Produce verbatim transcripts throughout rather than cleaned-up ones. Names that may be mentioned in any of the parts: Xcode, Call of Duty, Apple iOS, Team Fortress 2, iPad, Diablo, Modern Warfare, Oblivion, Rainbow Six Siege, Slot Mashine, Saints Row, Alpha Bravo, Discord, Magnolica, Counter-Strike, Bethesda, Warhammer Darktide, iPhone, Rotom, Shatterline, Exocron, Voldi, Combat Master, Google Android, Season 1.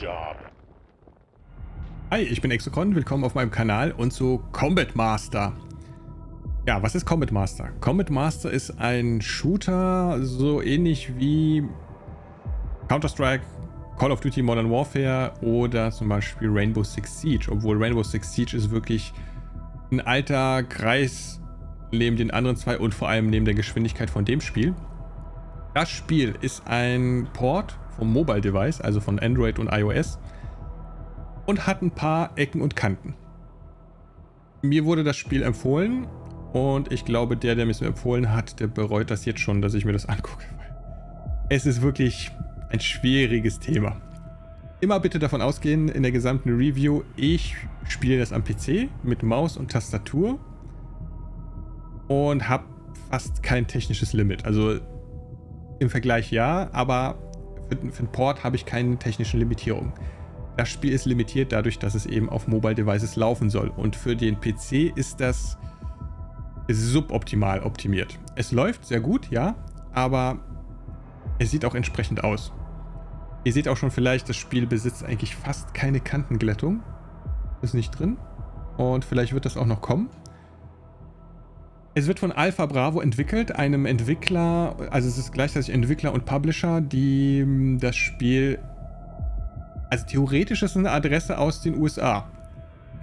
job. Hi, ich bin Exocron, willkommen auf meinem Kanal und zu Combat Master. Ja, was ist Combat Master? Combat Master ist ein Shooter, so ähnlich wie Counter-Strike, Call of Duty, Modern Warfare oder zum Beispiel Rainbow Six Siege. Obwohl Rainbow Six Siege ist wirklich ein alter Kreis neben den anderen zwei und vor allem neben der Geschwindigkeit von dem Spiel. Das Spiel ist ein Port vom Mobile Device, also von Android und iOS, und hat ein paar Ecken und Kanten. Mir wurde das Spiel empfohlen und ich glaube, der, der mir es empfohlen hat, der bereut das jetzt schon, dass ich mir das angucke. Es ist wirklich ein schwieriges Thema. Immer bitte davon ausgehen, in der gesamten Review, ich spiele das am P C mit Maus und Tastatur und habe fast kein technisches Limit. Also im Vergleich ja, aber für, für den Port habe ich keine technischen Limitierungen. Das Spiel ist limitiert dadurch, dass es eben auf Mobile Devices laufen soll. Und für den P C ist das suboptimal optimiert. Es läuft sehr gut, ja, aber es sieht auch entsprechend aus. Ihr seht auch schon vielleicht, das Spiel besitzt eigentlich fast keine Kantenglättung. Ist nicht drin. Und vielleicht wird das auch noch kommen. Es wird von Alpha Bravo entwickelt, einem Entwickler, also es ist gleichzeitig Entwickler und Publisher, die das Spiel... Also theoretisch ist es eine Adresse aus den U S A.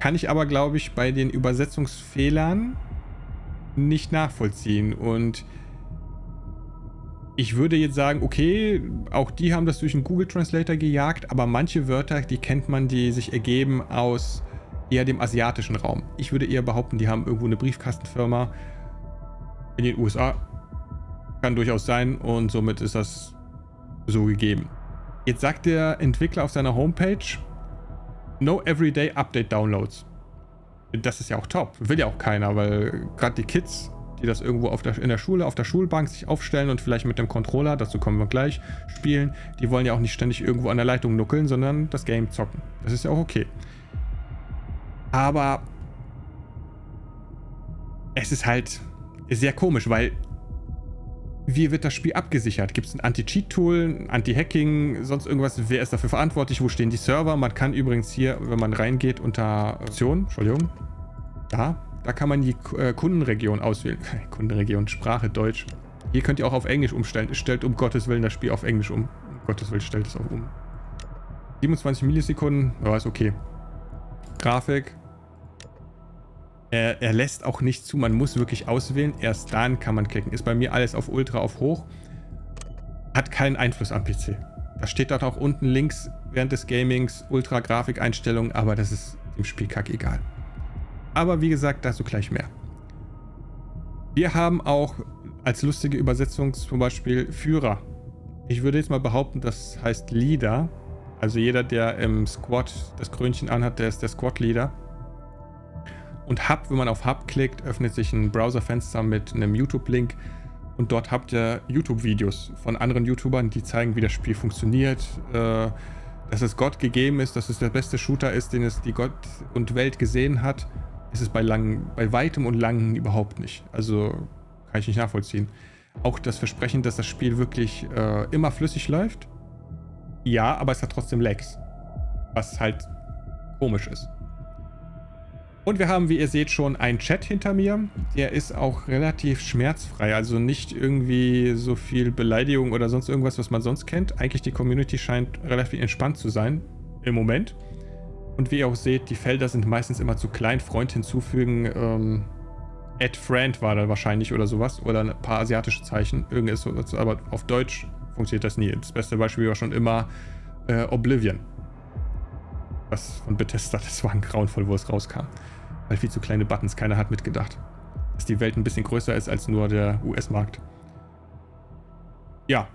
Kann ich aber, glaube ich, bei den Übersetzungsfehlern nicht nachvollziehen. Und ich würde jetzt sagen, okay, auch die haben das durch einen Google Translator gejagt, aber manche Wörter, die kennt man, die sich ergeben aus eher dem asiatischen Raum. Ich würde eher behaupten, die haben irgendwo eine Briefkastenfirma in den U S A. Kann durchaus sein und somit ist das so gegeben. Jetzt sagt der Entwickler auf seiner Homepage, no everyday update downloads. Das ist ja auch top. Will ja auch keiner, weil gerade die Kids, die das irgendwo auf der, in der Schule, auf der Schulbank sich aufstellen und vielleicht mit dem Controller, dazu kommen wir gleich, spielen, die wollen ja auch nicht ständig irgendwo an der Leitung nuckeln, sondern das Game zocken. Das ist ja auch okay. Aber es ist halt sehr komisch, weil... Wie wird das Spiel abgesichert? Gibt es ein Anti-Cheat-Tool, ein Anti-Hacking, sonst irgendwas? Wer ist dafür verantwortlich? Wo stehen die Server? Man kann übrigens hier, wenn man reingeht, unter Optionen, Entschuldigung, da, da kann man die äh, Kundenregion auswählen. Kundenregion, Sprache, Deutsch. Hier könnt ihr auch auf Englisch umstellen. Stellt um Gottes Willen das Spiel auf Englisch um. Um Gottes Willen, stellt es auch um. siebenundzwanzig Millisekunden, ja, ist okay. Grafik. Er lässt auch nicht zu, man muss wirklich auswählen, erst dann kann man klicken. Ist bei mir alles auf Ultra, auf Hoch. Hat keinen Einfluss am P C. Da steht dort auch unten links während des Gamings Ultra-Grafik-Einstellungen, aber das ist dem Spielkack egal. Aber wie gesagt, dazu gleich mehr. Wir haben auch als lustige Übersetzung zum Beispiel Führer. Ich würde jetzt mal behaupten, das heißt Leader. Also jeder, der im Squad das Krönchen anhat, der ist der Squad-Leader. Und Hub, wenn man auf Hub klickt, öffnet sich ein Browserfenster mit einem YouTube-Link und dort habt ihr YouTube-Videos von anderen YouTubern, die zeigen, wie das Spiel funktioniert, äh, dass es Gott gegeben ist, dass es der beste Shooter ist, den es die Gott und Welt gesehen hat. Es ist bei, lang, bei weitem und langem überhaupt nicht. Also kann ich nicht nachvollziehen. Auch das Versprechen, dass das Spiel wirklich äh, immer flüssig läuft. Ja, aber es hat trotzdem Lags, was halt komisch ist. Und wir haben, wie ihr seht, schon einen Chat hinter mir. Der ist auch relativ schmerzfrei, also nicht irgendwie so viel Beleidigung oder sonst irgendwas, was man sonst kennt. Eigentlich die Community scheint relativ entspannt zu sein im Moment. Und wie ihr auch seht, die Felder sind meistens immer zu klein. Freund hinzufügen, ähm, add friend war da wahrscheinlich oder sowas. Oder ein paar asiatische Zeichen, irgendwas, aber auf Deutsch funktioniert das nie. Das beste Beispiel war schon immer äh, Oblivion. Was von Bethesda, das war ein grauenvoll, wo es rauskam. Weil viel zu kleine Buttons, keiner hat mitgedacht. Dass die Welt ein bisschen größer ist als nur der U S-Markt. Ja.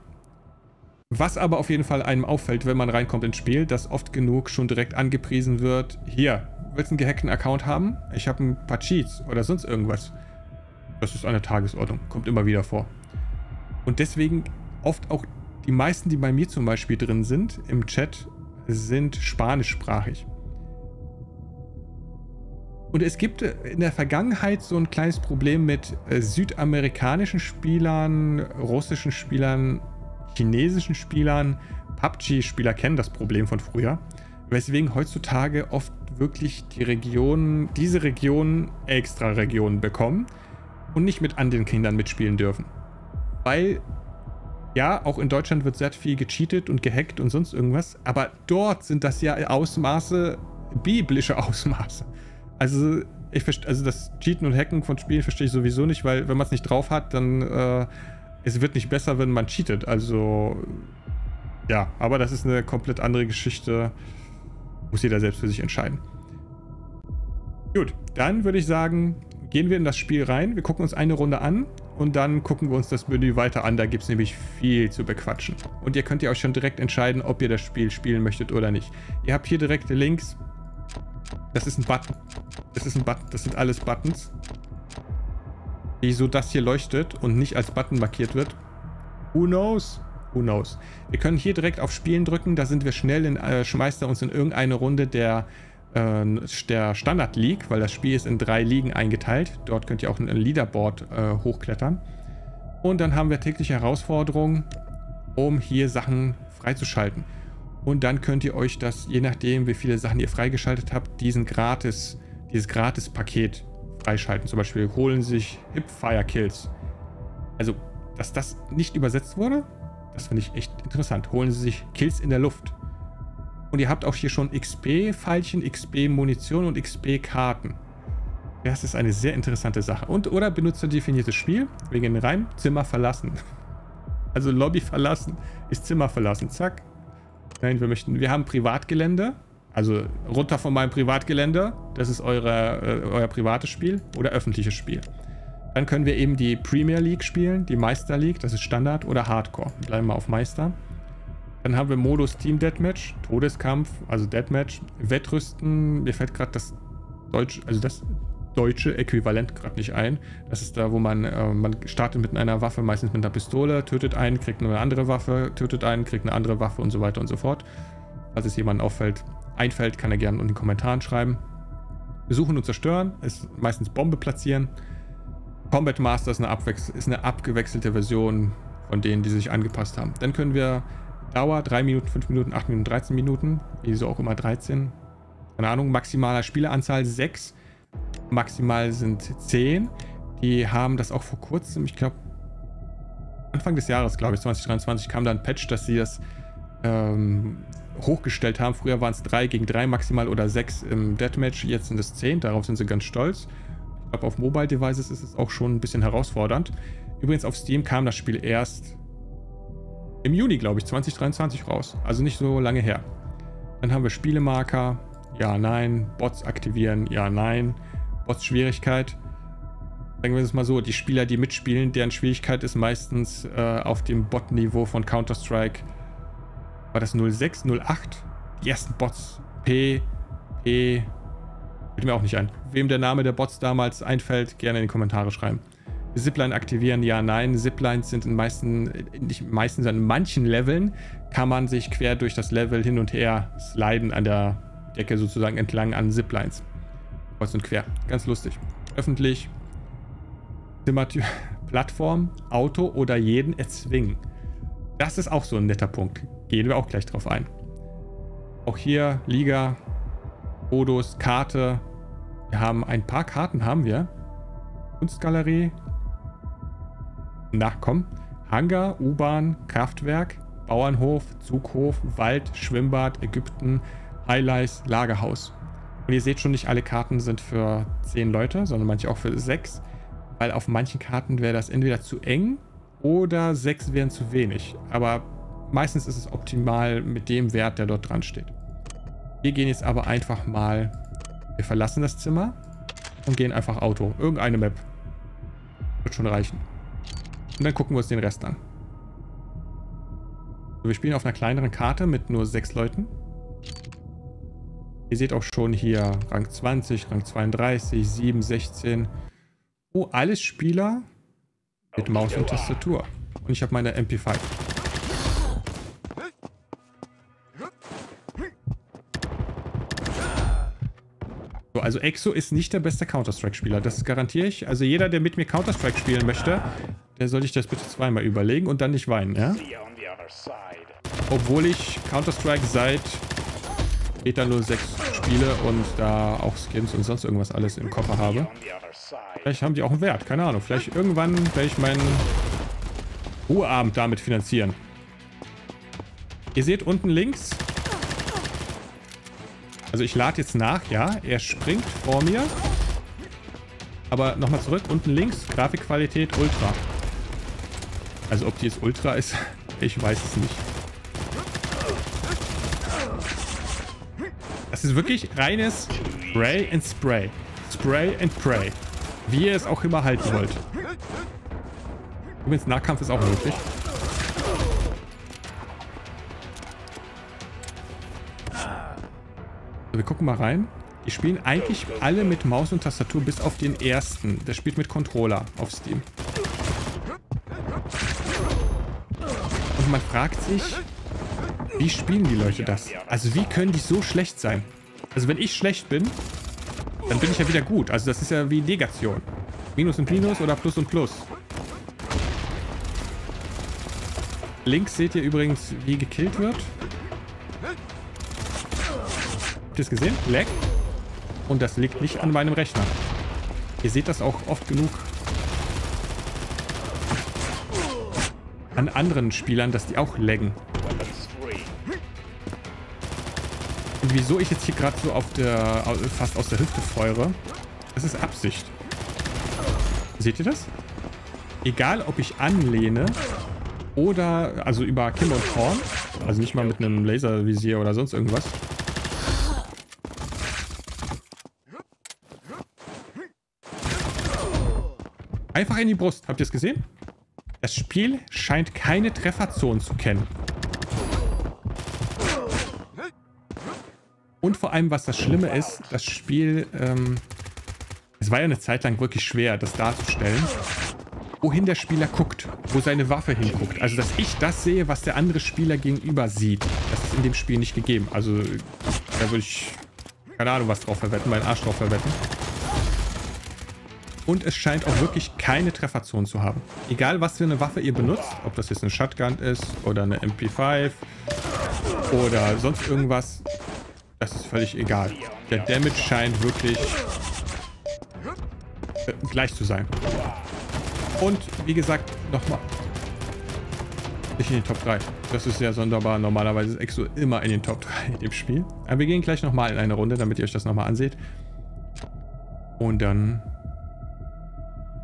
Was aber auf jeden Fall einem auffällt, wenn man reinkommt ins Spiel, dass oft genug schon direkt angepriesen wird. Hier, willst du einen gehackten Account haben? Ich habe ein paar Cheats oder sonst irgendwas. Das ist an der Tagesordnung, kommt immer wieder vor. Und deswegen oft auch die meisten, die bei mir zum Beispiel drin sind, im Chat, sind spanischsprachig. Und es gibt in der Vergangenheit so ein kleines Problem mit südamerikanischen Spielern, russischen Spielern, chinesischen Spielern, P U B G-Spieler kennen das Problem von früher, weswegen heutzutage oft wirklich die Regionen, diese Regionen extra Regionen bekommen und nicht mit anderen Kindern mitspielen dürfen. Weil, ja, auch in Deutschland wird sehr viel gecheatet und gehackt und sonst irgendwas, aber dort sind das ja Ausmaße, biblische Ausmaße. Also, ich verstehe, also das Cheaten und Hacken von Spielen verstehe ich sowieso nicht, weil wenn man es nicht drauf hat, dann äh, es wird nicht besser, wenn man cheatet. Also, ja, aber das ist eine komplett andere Geschichte. Muss jeder selbst für sich entscheiden. Gut, dann würde ich sagen, gehen wir in das Spiel rein. Wir gucken uns eine Runde an und dann gucken wir uns das Menü weiter an. Da gibt es nämlich viel zu bequatschen. Und ihr könnt ja euch schon direkt entscheiden, ob ihr das Spiel spielen möchtet oder nicht. Ihr habt hier direkt links. Das ist ein Button. Das ist ein Button. Das sind alles Buttons. Wieso das hier leuchtet und nicht als Button markiert wird. Who knows? Who knows? Wir können hier direkt auf Spielen drücken. Da sind wir schnell in, äh, schmeißt er uns in irgendeine Runde der, äh, der Standard League, weil das Spiel ist in drei Ligen eingeteilt. Dort könnt ihr auch ein Leaderboard äh, hochklettern. Und dann haben wir tägliche Herausforderungen, um hier Sachen freizuschalten. Und dann könnt ihr euch das, je nachdem wie viele Sachen ihr freigeschaltet habt, diesen gratis, dieses Gratis-Paket freischalten. Zum Beispiel holen sich Hipfire-Kills. Also, dass das nicht übersetzt wurde, das finde ich echt interessant. Holen sie sich Kills in der Luft. Und ihr habt auch hier schon X P-Pfeilchen, X P-Munition und X P-Karten. Das ist eine sehr interessante Sache. Und oder benutzerdefiniertes Spiel, wegen dem Reim, Zimmer verlassen. Also Lobby verlassen ist Zimmer verlassen. Zack. Nein, wir möchten, wir haben Privatgelände, also runter von meinem Privatgelände, das ist eure, äh, euer privates Spiel oder öffentliches Spiel. Dann können wir eben die Premier League spielen, die Meister League, das ist Standard oder Hardcore, wir bleiben wir auf Meister. Dann haben wir Modus Team Deathmatch, Todeskampf, also Deathmatch, Wettrüsten, mir fällt gerade das deutsche, also das deutsche Äquivalent gerade nicht ein. Das ist da, wo man, äh, man startet mit einer Waffe, meistens mit einer Pistole, tötet einen, kriegt eine andere Waffe, tötet einen, kriegt eine andere Waffe und so weiter und so fort. Falls es jemandem auffällt, einfällt, kann er gerne in den Kommentaren schreiben. Besuchen und zerstören, ist meistens Bombe platzieren. Combat Master ist eine, Abwechsel ist eine abgewechselte Version von denen, die sich angepasst haben. Dann können wir Dauer drei Minuten, fünf Minuten, acht Minuten, dreizehn Minuten, wieso auch immer dreizehn, keine Ahnung, maximaler Spieleranzahl sechs. Maximal sind zehn. Die haben das auch vor kurzem, ich glaube, Anfang des Jahres, glaube ich, zwanzig dreiundzwanzig, kam da ein Patch, dass sie das ähm, hochgestellt haben. Früher waren es drei gegen drei maximal oder sechs im Deathmatch, jetzt sind es zehn, darauf sind sie ganz stolz. Ich glaube, auf Mobile Devices ist es auch schon ein bisschen herausfordernd. Übrigens, auf Steam kam das Spiel erst im Juni, glaube ich, zwanzig dreiundzwanzig raus. Also nicht so lange her. Dann haben wir Spielemarker. Ja, nein. Bots aktivieren. Ja, nein. Bots Schwierigkeit. Sagen wir es mal so, die Spieler, die mitspielen, deren Schwierigkeit ist meistens äh, auf dem Bot-Niveau von Counter-Strike. War das null sechs, null acht? Die ersten Bots. P, E. Fällt mir auch nicht ein. Wem der Name der Bots damals einfällt, gerne in die Kommentare schreiben. Zipline aktivieren, ja, nein. Ziplines sind in meisten, nicht meistens, sondern in manchen Leveln kann man sich quer durch das Level hin und her sliden an der Decke sozusagen entlang an Ziplines. Kreuz und quer. Ganz lustig. Öffentlich. Zimmertür. Plattform, Auto oder jeden erzwingen. Das ist auch so ein netter Punkt. Gehen wir auch gleich drauf ein. Auch hier Liga, Modus, Karte. Wir haben ein paar Karten, haben wir. Kunstgalerie. Na komm. Hangar, U-Bahn, Kraftwerk, Bauernhof, Zughof, Wald, Schwimmbad, Ägypten, Highlights, Lagerhaus. Und ihr seht schon, nicht alle Karten sind für zehn Leute, sondern manche auch für sechs. Weil auf manchen Karten wäre das entweder zu eng oder sechs wären zu wenig. Aber meistens ist es optimal mit dem Wert, der dort dran steht. Wir gehen jetzt aber einfach mal, wir verlassen das Zimmer und gehen einfach Auto. Irgendeine Map. Wird schon reichen. Und dann gucken wir uns den Rest an. So, wir spielen auf einer kleineren Karte mit nur sechs Leuten. Ihr seht auch schon hier Rang zwanzig, Rang zweiunddreißig, sieben, sechzehn. Oh, alles Spieler mit Maus und Tastatur. Und ich habe meine M P fünf. So, also Exo ist nicht der beste Counter-Strike-Spieler, das garantiere ich. Also jeder, der mit mir Counter-Strike spielen möchte, der soll sich das bitte zweimal überlegen und dann nicht weinen, ja? Obwohl ich Counter-Strike seit Beta null sechs spiele und da auch Skins und sonst irgendwas alles im Koffer habe. Vielleicht haben die auch einen Wert, keine Ahnung. Vielleicht irgendwann werde ich meinen Ruheabend damit finanzieren. Ihr seht unten links. Also ich lade jetzt nach, ja. Er springt vor mir. Aber nochmal zurück, unten links, Grafikqualität Ultra. Also ob die jetzt Ultra ist, ich weiß es nicht. Das ist wirklich reines Spray and Spray. Spray and Pray. Wie ihr es auch immer halten wollt. Übrigens, Nahkampf ist auch möglich. Wir gucken mal rein. Die spielen eigentlich alle mit Maus und Tastatur, bis auf den ersten. Der spielt mit Controller auf Steam. Und man fragt sich, wie spielen die Leute das? Also wie können die so schlecht sein? Also wenn ich schlecht bin, dann bin ich ja wieder gut. Also das ist ja wie Negation. Minus und Minus oder Plus und Plus. Links seht ihr übrigens, wie gekillt wird. Habt ihr es gesehen? Lag. Und das liegt nicht an meinem Rechner. Ihr seht das auch oft genug an anderen Spielern, dass die auch laggen. Und wieso ich jetzt hier gerade so auf der, fast aus der Hüfte feuere, das ist Absicht. Seht ihr das? Egal, ob ich anlehne oder, also über Kim und Korn, also nicht mal mit einem Laservisier oder sonst irgendwas. Einfach in die Brust. Habt ihr es gesehen? Das Spiel scheint keine Trefferzonen zu kennen. Und vor allem, was das Schlimme ist, das Spiel, ähm, es war ja eine Zeit lang wirklich schwer, das darzustellen, wohin der Spieler guckt, wo seine Waffe hinguckt. Also, dass ich das sehe, was der andere Spieler gegenüber sieht, das ist in dem Spiel nicht gegeben. Also, da würde ich, keine Ahnung, was drauf verwetten, meinen Arsch drauf verwetten. Und es scheint auch wirklich keine Trefferzonen zu haben. Egal, was für eine Waffe ihr benutzt, ob das jetzt eine Shotgun ist oder eine M P fünf oder sonst irgendwas, das ist völlig egal. Der Damage scheint wirklich äh, gleich zu sein. Und wie gesagt, nochmal, nicht in den Top drei. Das ist ja sonderbar. Normalerweise ist Exo immer in den Top drei in dem Spiel. Aber wir gehen gleich nochmal in eine Runde, damit ihr euch das nochmal anseht. Und dann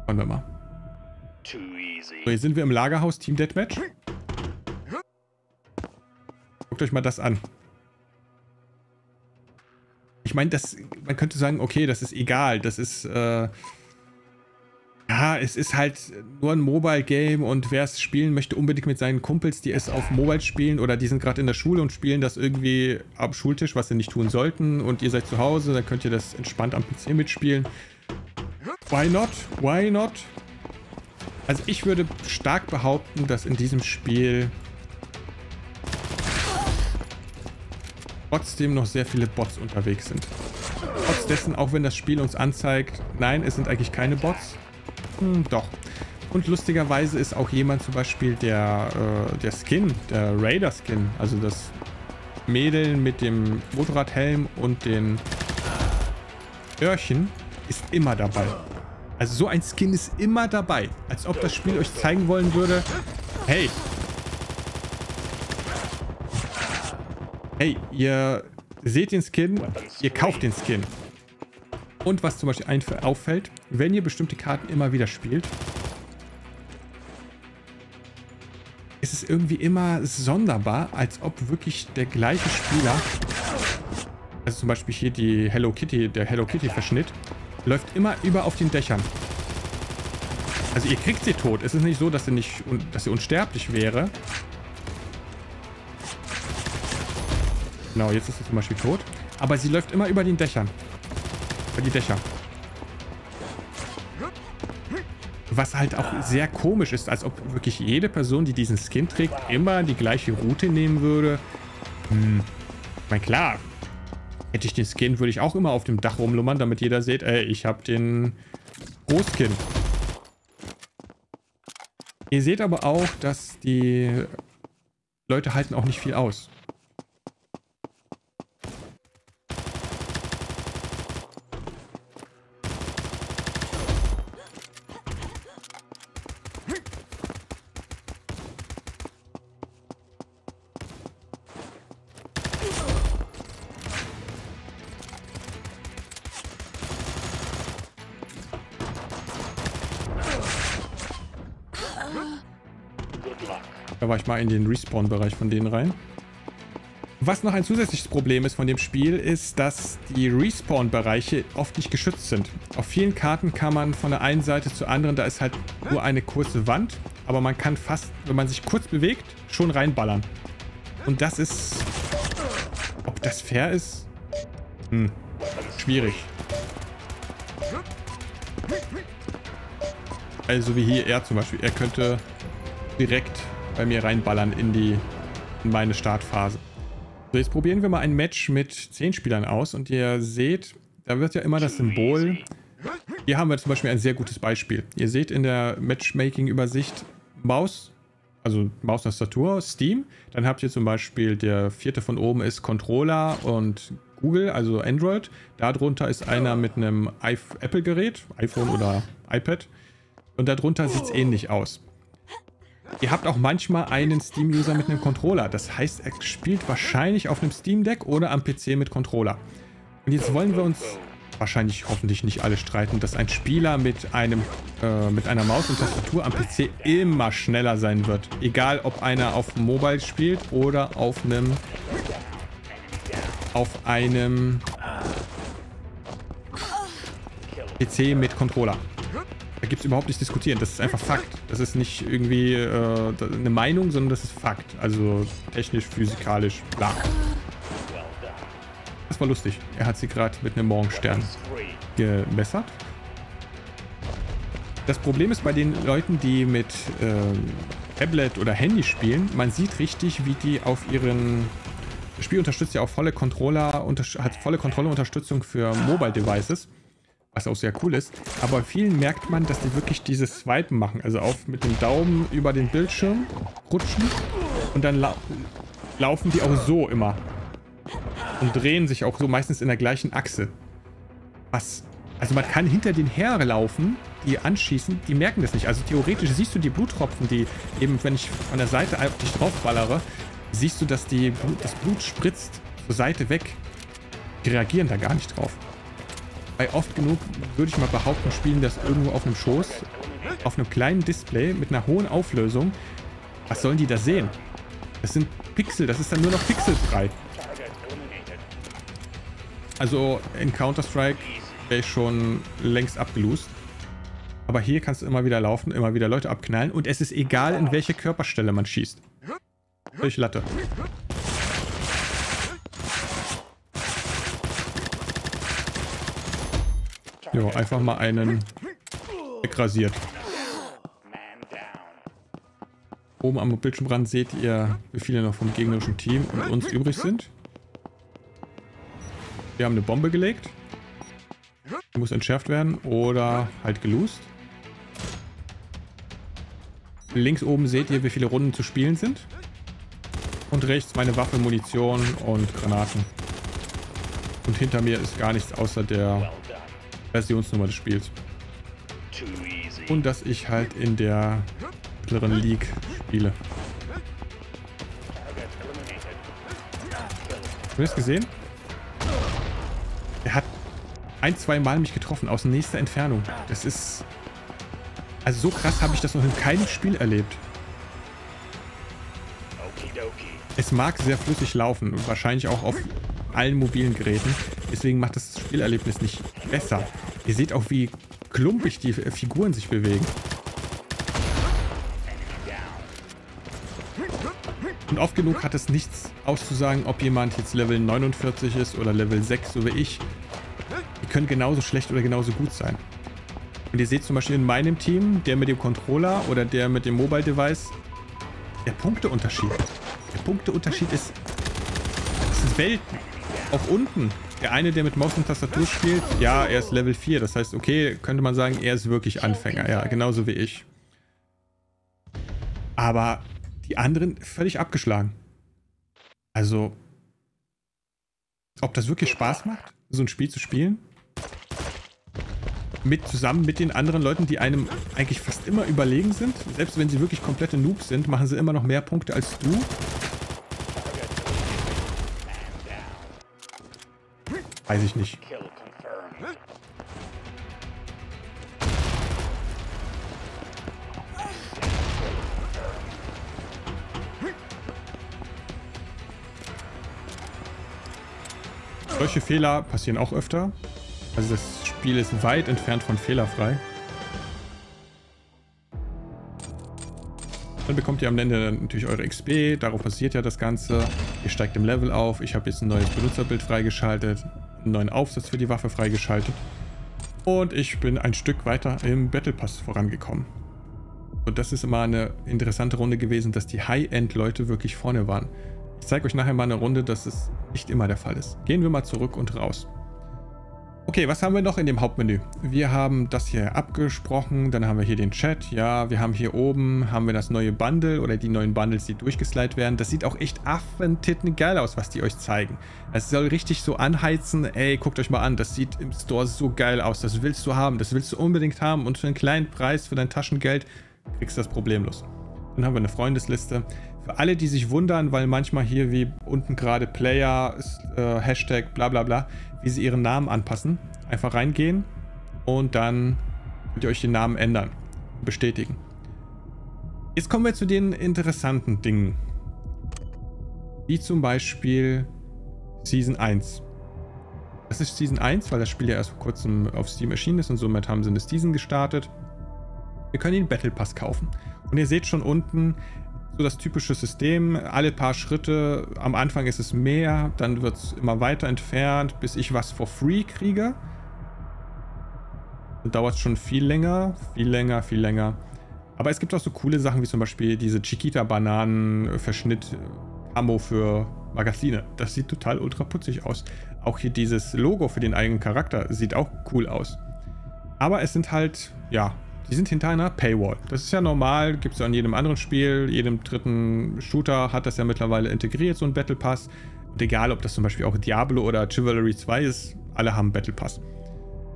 wollen wir mal. So, hier sind wir im Lagerhaus Team Deathmatch. Guckt euch mal das an. Ich meine, das, man könnte sagen, okay, das ist egal. Das ist, äh, ja, es ist halt nur ein Mobile-Game und wer es spielen möchte, unbedingt mit seinen Kumpels, die es auf Mobile spielen oder die sind gerade in der Schule und spielen das irgendwie am Schultisch, was sie nicht tun sollten und ihr seid zu Hause, dann könnt ihr das entspannt am P C mitspielen. Why not? Why not? Also ich würde stark behaupten, dass in diesem Spiel trotzdem noch sehr viele Bots unterwegs sind. Trotz dessen, auch wenn das Spiel uns anzeigt, nein, es sind eigentlich keine Bots. Hm, doch. Und lustigerweise ist auch jemand zum Beispiel der, äh, der Skin, der Raider-Skin, also das Mädel mit dem Motorradhelm und den Öhrchen, ist immer dabei. Also so ein Skin ist immer dabei. Als ob das Spiel euch zeigen wollen würde, hey. Hey, ihr seht den Skin, ihr kauft den Skin. Und was zum Beispiel auffällt, wenn ihr bestimmte Karten immer wieder spielt, ist es irgendwie immer sonderbar, als ob wirklich der gleiche Spieler, also zum Beispiel hier die Hello Kitty, der Hello Kitty Verschnitt, läuft immer über auf den Dächern. Also ihr kriegt sie tot. Es ist nicht so, dass sie, nicht, dass sie unsterblich wäre. Genau, jetzt ist sie zum Beispiel tot. Aber sie läuft immer über den Dächern. Über die Dächer. Was halt auch sehr komisch ist, als ob wirklich jede Person, die diesen Skin trägt, immer die gleiche Route nehmen würde. Hm. Ich meine, klar. Hätte ich den Skin, würde ich auch immer auf dem Dach rumlummern, damit jeder sieht, ey, ich habe den Großskin. Ihr seht aber auch, dass die Leute halten auch nicht viel aus. Mal in den Respawn-Bereich von denen rein. Was noch ein zusätzliches Problem ist von dem Spiel, ist, dass die Respawn-Bereiche oft nicht geschützt sind. Auf vielen Karten kann man von der einen Seite zur anderen, da ist halt nur eine kurze Wand, aber man kann fast, wenn man sich kurz bewegt, schon reinballern. Und das ist... Ob das fair ist? Hm. Schwierig. Also wie hier er zum Beispiel. Er könnte direkt bei mir reinballern in die in meine Startphase. So, jetzt probieren wir mal ein Match mit zehn Spielern aus und ihr seht, da wird ja immer das Symbol. Hier haben wir zum Beispiel ein sehr gutes Beispiel. Ihr seht in der Matchmaking-Übersicht Maus, also Maustastatur, Steam. Dann habt ihr zum Beispiel, der vierte von oben ist Controller und Google, also Android. Darunter ist einer mit einem Apple-Gerät, iPhone oder iPad. Und darunter sieht es ähnlich aus. Ihr habt auch manchmal einen Steam-User mit einem Controller. Das heißt, er spielt wahrscheinlich auf einem Steam Deck oder am P C mit Controller. Und jetzt wollen wir uns wahrscheinlich hoffentlich nicht alle streiten, dass ein Spieler mit, einem, äh, mit einer Maus und Tastatur am P C immer schneller sein wird. Egal, ob einer auf Mobile spielt oder auf einem... auf einem... P C mit Controller. Da gibt es überhaupt nichts diskutieren. Das ist einfach Fakt. Das ist nicht irgendwie äh, eine Meinung, sondern das ist Fakt. Also technisch, physikalisch, bla. Das war lustig. Er hat sie gerade mit einem Morgenstern gemessert. Das Problem ist bei den Leuten, die mit äh, Tablet oder Handy spielen, man sieht richtig, wie die auf ihren... Das Spiel unterstützt ja auch volle Controller, unter, hat volle Controller-Unterstützung für Mobile-Devices. Was auch sehr cool ist. Aber vielen merkt man, dass die wirklich dieses Swipen machen. Also auf mit dem Daumen über den Bildschirm rutschen. Und dann lau laufen die auch so immer. Und drehen sich auch so meistens in der gleichen Achse. Was? Also man kann hinter den herlaufen, die anschießen, die merken das nicht. Also theoretisch siehst du die Bluttropfen, die eben, wenn ich von der Seite auf dich draufballere, siehst du, dass die Blut, das Blut spritzt zur Seite weg. Die reagieren da gar nicht drauf. Weil oft genug, würde ich mal behaupten, spielen das irgendwo auf einem Schoß, auf einem kleinen Display mit einer hohen Auflösung. Was sollen die da sehen? Das sind Pixel, das ist dann nur noch pixelfrei. Also in Counter-Strike wäre ich schon längst abgelost. Aber hier kannst du immer wieder laufen, immer wieder Leute abknallen. Und es ist egal, in welche Körperstelle man schießt. Durch Latte. Jo, einfach mal einen wegrasiert. Oben am Bildschirmrand seht ihr, wie viele noch vom gegnerischen Team und uns übrig sind. Wir haben eine Bombe gelegt. Die muss entschärft werden oder halt geloost. Links oben seht ihr, wie viele Runden zu spielen sind. Und rechts meine Waffe, Munition und Granaten. Und hinter mir ist gar nichts außer der... Versionsnummer des Spiels. Und dass ich halt in der mittleren League spiele. Habt ihr das gesehen? Er hat ein, zwei Mal mich getroffen aus nächster Entfernung. Das ist... Also so krass habe ich das noch in keinem Spiel erlebt. Es mag sehr flüssig laufen und wahrscheinlich auch auf allen mobilen Geräten. Deswegen macht das Spielerlebnis nicht besser. Ihr seht auch, wie klumpig die Figuren sich bewegen. Und oft genug hat es nichts auszusagen, ob jemand jetzt Level neunundvierzig ist oder Level sechs, so wie ich. Die können genauso schlecht oder genauso gut sein. Und ihr seht zum Beispiel in meinem Team, der mit dem Controller oder der mit dem Mobile Device, der Punkteunterschied. Der Punkteunterschied ist... Welten. Auch unten. Der eine, der mit Maus und Tastatur spielt, ja, er ist Level vier. Das heißt, okay, könnte man sagen, er ist wirklich Anfänger. Ja, genauso wie ich. Aber die anderen völlig abgeschlagen. Also, ob das wirklich Spaß macht, so ein Spiel zu spielen? Mit, zusammen mit den anderen Leuten, die einem eigentlich fast immer überlegen sind. Selbst wenn sie wirklich komplette Noobs sind, machen sie immer noch mehr Punkte als du. Weiß ich nicht. Solche Fehler passieren auch öfter. Also das Spiel ist weit entfernt von fehlerfrei. Dann bekommt ihr am Ende natürlich eure X P. Darauf basiert ja das Ganze. Ihr steigt im Level auf. Ich habe jetzt ein neues Benutzerbild freigeschaltet. Einen neuen Aufsatz für die Waffe freigeschaltet. Und ich bin ein Stück weiter im Battle Pass vorangekommen. Und das ist immer eine interessante Runde gewesen, dass die High-End-Leute wirklich vorne waren. Ich zeige euch nachher mal eine Runde, dass es nicht immer der Fall ist. Gehen wir mal zurück und raus. Okay, was haben wir noch in dem Hauptmenü? Wir haben das hier abgesprochen, dann haben wir hier den Chat. Ja, wir haben hier oben, haben wir das neue Bundle oder die neuen Bundles, die durchgeslidet werden. Das sieht auch echt affentitten geil aus, was die euch zeigen. Es soll richtig so anheizen, ey, guckt euch mal an, das sieht im Store so geil aus. Das willst du haben, das willst du unbedingt haben und für einen kleinen Preis, für dein Taschengeld, kriegst du das problemlos. Dann haben wir eine Freundesliste. Für alle, die sich wundern, weil manchmal hier wie unten gerade Player, äh, Hashtag, bla bla bla, wie sie ihren Namen anpassen. Einfach reingehen und dann könnt ihr euch den Namen ändern. Bestätigen. Jetzt kommen wir zu den interessanten Dingen. Wie zum Beispiel Season eins. Das ist Season eins, weil das Spiel ja erst vor kurzem auf Steam erschienen ist und somit haben sie eine Season gestartet. Wir können den Battle Pass kaufen. Und ihr seht schon unten, so das typische System, alle paar Schritte, am Anfang ist es mehr, dann wird es immer weiter entfernt, bis ich was for free kriege. Dann dauert es schon viel länger, viel länger, viel länger. Aber es gibt auch so coole Sachen wie zum Beispiel diese Chiquita-Bananen-Verschnitt Ammo für Magazine. Das sieht total ultra putzig aus. Auch hier dieses Logo für den eigenen Charakter sieht auch cool aus. Aber es sind halt, ja... Die sind hinter einer Paywall. Das ist ja normal, gibt es ja in jedem anderen Spiel, jedem dritten Shooter hat das ja mittlerweile integriert, so ein Battle Pass. Und egal, ob das zum Beispiel auch Diablo oder Chivalry zwei ist, alle haben Battle Pass.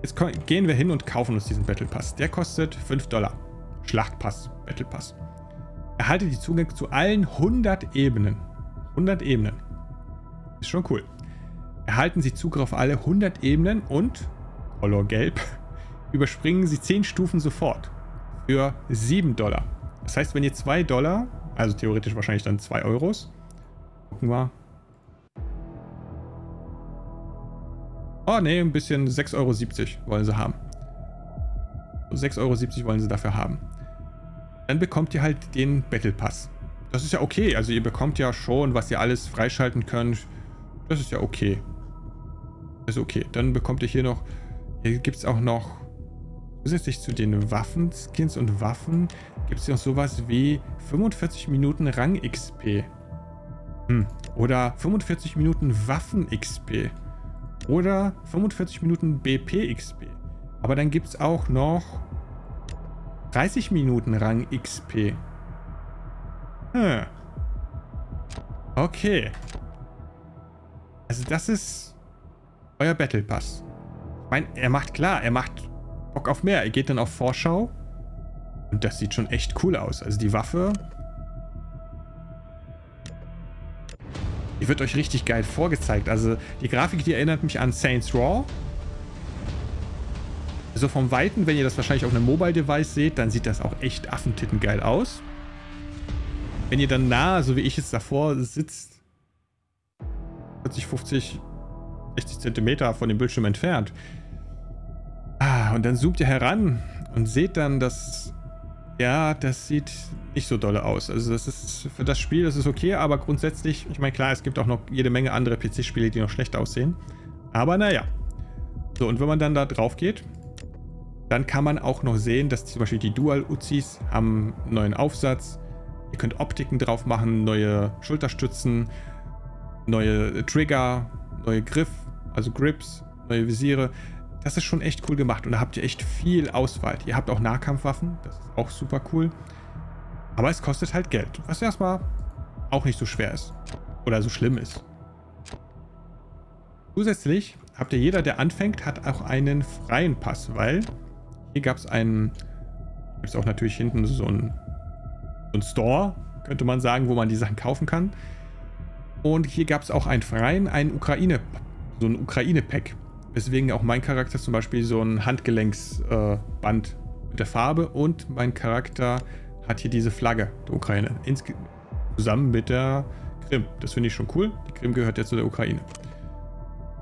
Jetzt gehen wir hin und kaufen uns diesen Battle Pass. Der kostet fünf Dollar. Schlachtpass, Battle Pass. Erhaltet die Zugang zu allen hundert Ebenen. hundert Ebenen. Ist schon cool. Erhalten Sie Zugriff auf alle hundert Ebenen und Color Gelb. Überspringen Sie zehn Stufen sofort für sieben Dollar. Das heißt, wenn ihr zwei Dollar, also theoretisch wahrscheinlich dann zwei Euros, gucken wir. Oh ne, ein bisschen sechs Euro siebzig wollen sie haben. sechs Euro siebzig wollen sie dafür haben. Dann bekommt ihr halt den Battle Pass. Das ist ja okay, also ihr bekommt ja schon, was ihr alles freischalten könnt. Das ist ja okay. Das ist okay. Dann bekommt ihr hier noch, hier gibt es auch noch zusätzlich zu den Waffenskins und Waffen gibt es ja auch sowas wie fünfundvierzig Minuten Rang-X P. Hm. Oder fünfundvierzig Minuten Waffen-X P. Oder fünfundvierzig Minuten B P-X P. Aber dann gibt es auch noch dreißig Minuten Rang-X P. Hm. Okay. Also das ist euer Battle Pass. Ich meine, er macht klar, er macht... Bock auf mehr. Er geht dann auf Vorschau und das sieht schon echt cool aus. Also die Waffe, die wird euch richtig geil vorgezeigt. Also die Grafik, die erinnert mich an Saints Row. Also vom Weiten, wenn ihr das wahrscheinlich auf einem Mobile Device seht, dann sieht das auch echt affentitten geil aus. Wenn ihr dann nah, so wie ich jetzt davor sitzt, vierzig, fünfzig, sechzig Zentimeter von dem Bildschirm entfernt, ah, und dann zoomt ihr heran und seht dann, dass, ja, das sieht nicht so dolle aus. Also das ist für das Spiel, das ist okay, aber grundsätzlich, ich meine, klar, es gibt auch noch jede Menge andere P C-Spiele, die noch schlecht aussehen. Aber naja. So, und wenn man dann da drauf geht, dann kann man auch noch sehen, dass zum Beispiel die Dual-Uzis haben einen neuen Aufsatz. Ihr könnt Optiken drauf machen, neue Schulterstützen, neue Trigger, neue Griff, also Grips, neue Visiere. Das ist schon echt cool gemacht und da habt ihr echt viel Auswahl. Ihr habt auch Nahkampfwaffen, das ist auch super cool. Aber es kostet halt Geld, was erstmal auch nicht so schwer ist. oder so schlimm ist. Zusätzlich habt ihr, jeder, der anfängt, hat auch einen freien Pass, weil hier gab es einen, gibt es auch natürlich hinten so einen, so einen Store, könnte man sagen, wo man die Sachen kaufen kann. Und hier gab es auch einen freien, einen Ukraine, so ein Ukraine-Pack. Weswegen auch mein Charakter zum Beispiel so ein Handgelenksband äh, mit der Farbe, und mein Charakter hat hier diese Flagge der Ukraine. Ins, zusammen mit der Krim. Das finde ich schon cool. Die Krim gehört jetzt zu der Ukraine.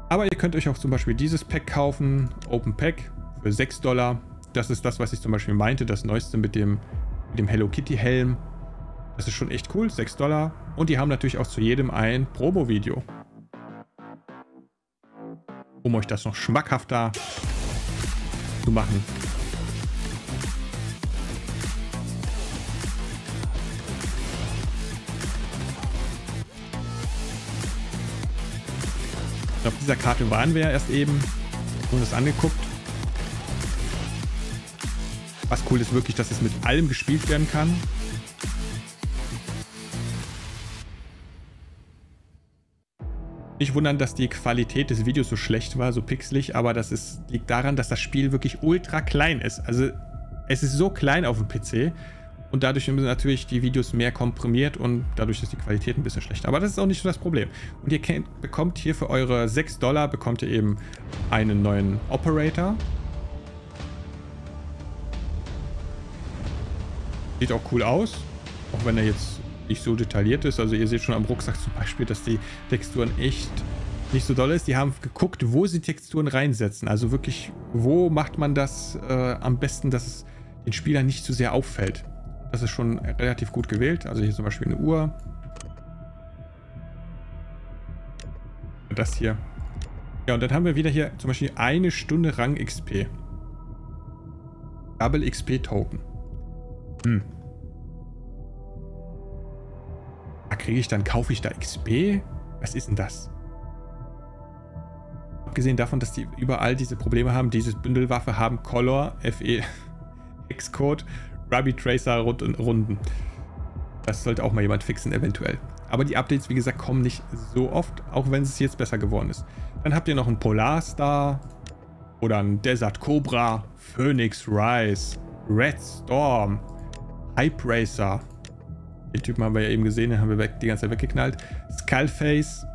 Aber ihr könnt euch auch zum Beispiel dieses Pack kaufen, Open Pack, für sechs Dollar. Das ist das, was ich zum Beispiel meinte, das Neueste mit dem, mit dem Hello Kitty Helm. Das ist schon echt cool, sechs Dollar. Und die haben natürlich auch zu jedem ein Promo-Video. Um euch das noch schmackhafter zu machen. Auf dieser Karte waren wir ja erst eben und das angeguckt. Was cool ist wirklich, dass es mit allem gespielt werden kann. Nicht wundern, dass die Qualität des Videos so schlecht war, so pixelig, aber das ist, liegt daran, dass das Spiel wirklich ultra klein ist. Also es ist so klein auf dem P C und dadurch sind natürlich die Videos mehr komprimiert und dadurch ist die Qualität ein bisschen schlechter. Aber das ist auch nicht so das Problem. Und ihr kennt, bekommt hier für eure sechs Dollar bekommt ihr eben einen neuen Operator. Sieht auch cool aus, auch wenn er jetzt nicht so detailliert ist. Also ihr seht schon am Rucksack zum Beispiel, dass die Texturen echt nicht so doll ist. Die haben geguckt, wo sie Texturen reinsetzen. Also wirklich, wo macht man das äh, am besten, dass es den Spielern nicht zu sehr auffällt. Das ist schon relativ gut gewählt. Also hier zum Beispiel eine Uhr. Das hier. Ja, und dann haben wir wieder hier zum Beispiel eine Stunde Rang X P. Double X P Token. Hm. Da kriege ich dann, kaufe ich da X P? Was ist denn das? Abgesehen davon, dass die überall diese Probleme haben, dieses Bündelwaffe haben Color, F E, Xcode, Ruby Tracer Runden. Das sollte auch mal jemand fixen eventuell. Aber die Updates, wie gesagt, kommen nicht so oft, auch wenn es jetzt besser geworden ist. Dann habt ihr noch einen Polarstar oder einen Desert Cobra, Phoenix Rise, Red Storm, Hype Racer. Den Typen haben wir ja eben gesehen, den haben wir weg, die ganze Zeit weggeknallt. Skullface,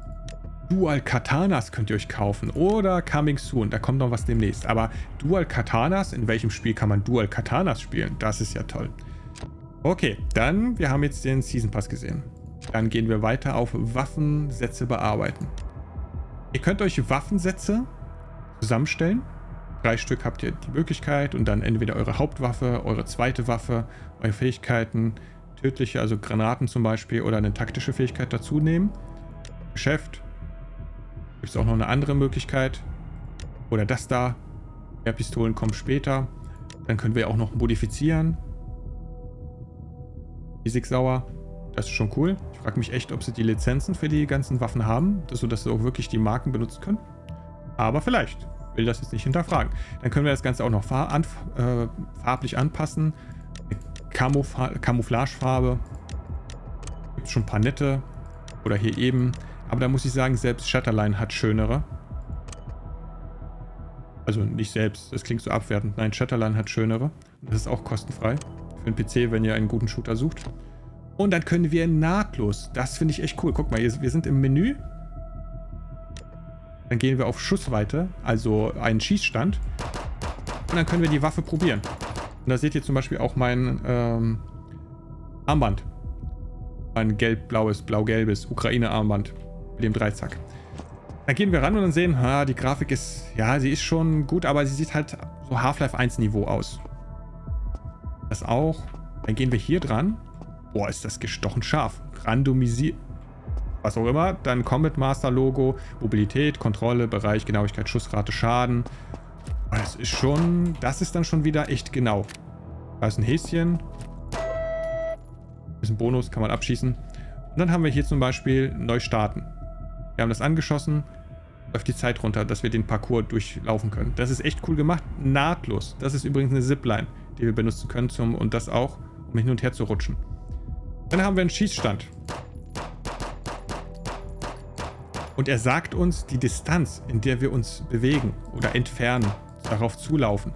Dual Katanas könnt ihr euch kaufen oder Coming Soon, da kommt noch was demnächst. Aber Dual Katanas, in welchem Spiel kann man Dual Katanas spielen? Das ist ja toll. Okay, dann, wir haben jetzt den Season Pass gesehen. Dann gehen wir weiter auf Waffensätze bearbeiten. Ihr könnt euch Waffensätze zusammenstellen. Drei Stück habt ihr die Möglichkeit und dann entweder eure Hauptwaffe, eure zweite Waffe, eure Fähigkeiten, tödliche, also Granaten zum Beispiel, oder eine taktische Fähigkeit dazu nehmen. Geschäft. Gibt es auch noch eine andere Möglichkeit. Oder das da. Mehr Pistolen kommen später. Dann können wir auch noch modifizieren. Physiksauer. Das ist schon cool. Ich frage mich echt, ob sie die Lizenzen für die ganzen Waffen haben, sodass sie auch wirklich die Marken benutzen können. Aber vielleicht. Ich will das jetzt nicht hinterfragen. Dann können wir das Ganze auch noch far an, äh, farblich anpassen. Camouflagefarbe. Gibt schon ein paar nette. Oder hier eben. Aber da muss ich sagen, selbst Shatterline hat schönere. Also nicht selbst, das klingt so abwertend. Nein, Shatterline hat schönere. Das ist auch kostenfrei. Für den P C, wenn ihr einen guten Shooter sucht. Und dann können wir nahtlos. Das finde ich echt cool. Guck mal, wir sind im Menü. Dann gehen wir auf Schussweite, also einen Schießstand. Und dann können wir die Waffe probieren. Und da seht ihr zum Beispiel auch mein ähm, Armband. Mein gelb-blaues, blau-gelbes Ukraine-Armband mit dem Dreizack. Dann gehen wir ran und dann sehen, ha, die Grafik ist, ja, sie ist schon gut, aber sie sieht halt so Half-Life eins Niveau aus. Das auch. Dann gehen wir hier dran. Boah, ist das gestochen scharf. Randomisiert. Was auch immer. Dann Combat Master Logo, Mobilität, Kontrolle, Bereich, Genauigkeit, Schussrate, Schaden. Das ist schon, das ist dann schon wieder echt genau. Da ist ein Häschen. Ist ein Bonus, kann man abschießen. Und dann haben wir hier zum Beispiel neu starten. Wir haben das angeschossen, läuft die Zeit runter, dass wir den Parcours durchlaufen können. Das ist echt cool gemacht, nahtlos. Das ist übrigens eine Zipline, die wir benutzen können zum, und das auch, um hin und her zu rutschen. Dann haben wir einen Schießstand. Und er sagt uns die Distanz, in der wir uns bewegen oder entfernen, darauf zulaufen.